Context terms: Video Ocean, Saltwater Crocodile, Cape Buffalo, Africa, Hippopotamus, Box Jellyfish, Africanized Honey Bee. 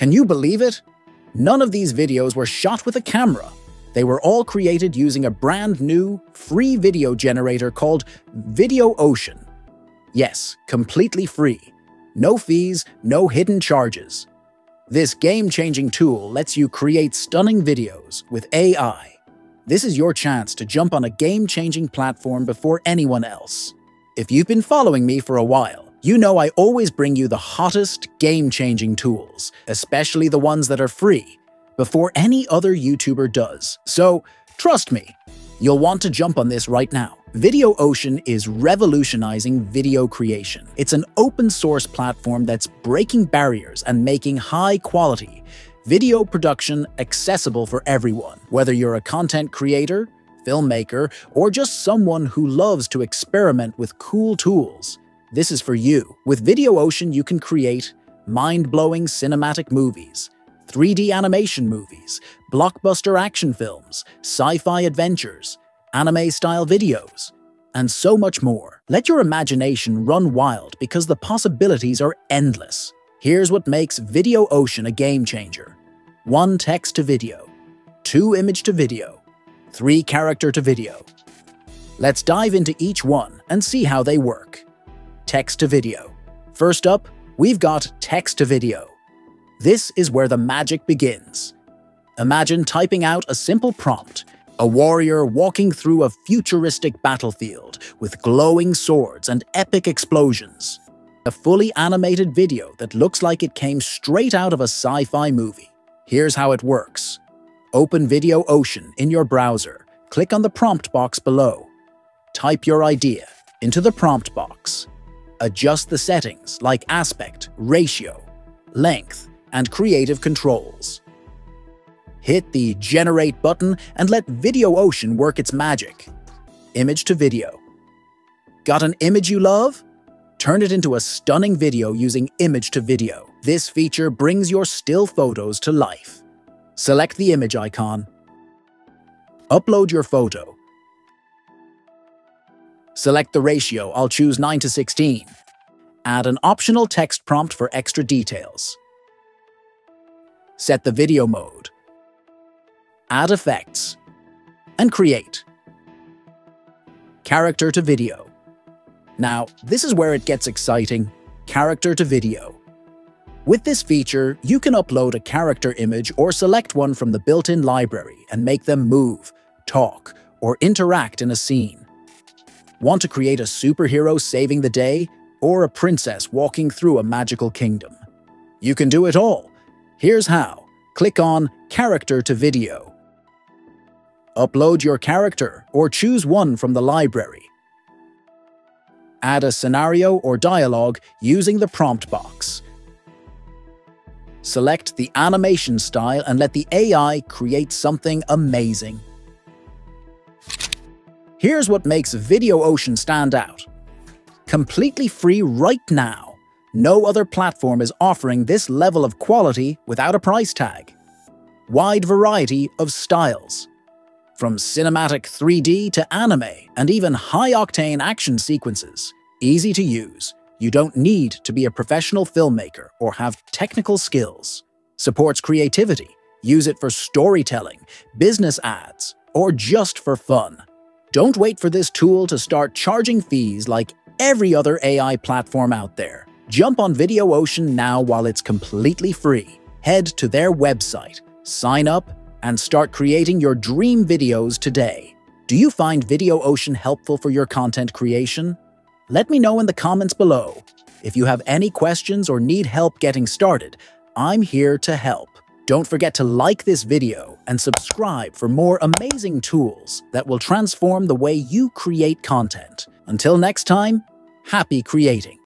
Can you believe it? None of these videos were shot with a camera. They were all created using a brand new, free video generator called Video Ocean. Yes, completely free. No fees, no hidden charges. This game-changing tool lets you create stunning videos with AI. This is your chance to jump on a game-changing platform before anyone else. If you've been following me for a while, you know I always bring you the hottest game-changing tools, especially the ones that are free, before any other YouTuber does. So, trust me, you'll want to jump on this right now. Video Ocean is revolutionizing video creation. It's an open-source platform that's breaking barriers and making high-quality video production accessible for everyone. Whether you're a content creator, filmmaker, or just someone who loves to experiment with cool tools, this is for you. With Video Ocean, you can create mind-blowing cinematic movies, 3D animation movies, blockbuster action films, sci-fi adventures, anime-style videos, and so much more. Let your imagination run wild because the possibilities are endless. Here's what makes Video Ocean a game-changer. 1 text to video, 2 image to video, 3 character to video. Let's dive into each one and see how they work. Text to video. First up, we've got text to video. This is where the magic begins. Imagine typing out a simple prompt, a warrior walking through a futuristic battlefield with glowing swords and epic explosions. A fully animated video that looks like it came straight out of a sci-fi movie. Here's how it works. Open Video Ocean in your browser. Click on the prompt box below. Type your idea into the prompt box. Adjust the settings like aspect, ratio, length, and creative controls. Hit the Generate button and let Video Ocean work its magic. Image to video. Got an image you love? Turn it into a stunning video using image to video. This feature brings your still photos to life. Select the image icon. Upload your photo. Select the ratio, I'll choose 9:16. Add an optional text prompt for extra details. Set the video mode. Add effects. And create. Character to video. Now, this is where it gets exciting. Character to video. With this feature, you can upload a character image or select one from the built-in library and make them move, talk, or interact in a scene. Want to create a superhero saving the day or a princess walking through a magical kingdom? You can do it all. Here's how. Click on Character to Video. Upload your character or choose one from the library. Add a scenario or dialogue using the prompt box. Select the animation style and let the AI create something amazing. Here's what makes Video Ocean stand out. Completely free right now. No other platform is offering this level of quality without a price tag. Wide variety of styles. From cinematic 3D to anime and even high-octane action sequences. Easy to use. You don't need to be a professional filmmaker or have technical skills. Supports creativity. Use it for storytelling, business ads, or just for fun. Don't wait for this tool to start charging fees like every other AI platform out there. Jump on Video Ocean now while it's completely free. Head to their website, sign up, and start creating your dream videos today. Do you find Video Ocean helpful for your content creation? Let me know in the comments below. If you have any questions or need help getting started, I'm here to help. Don't forget to like this video and subscribe for more amazing tools that will transform the way you create content. Until next time, happy creating!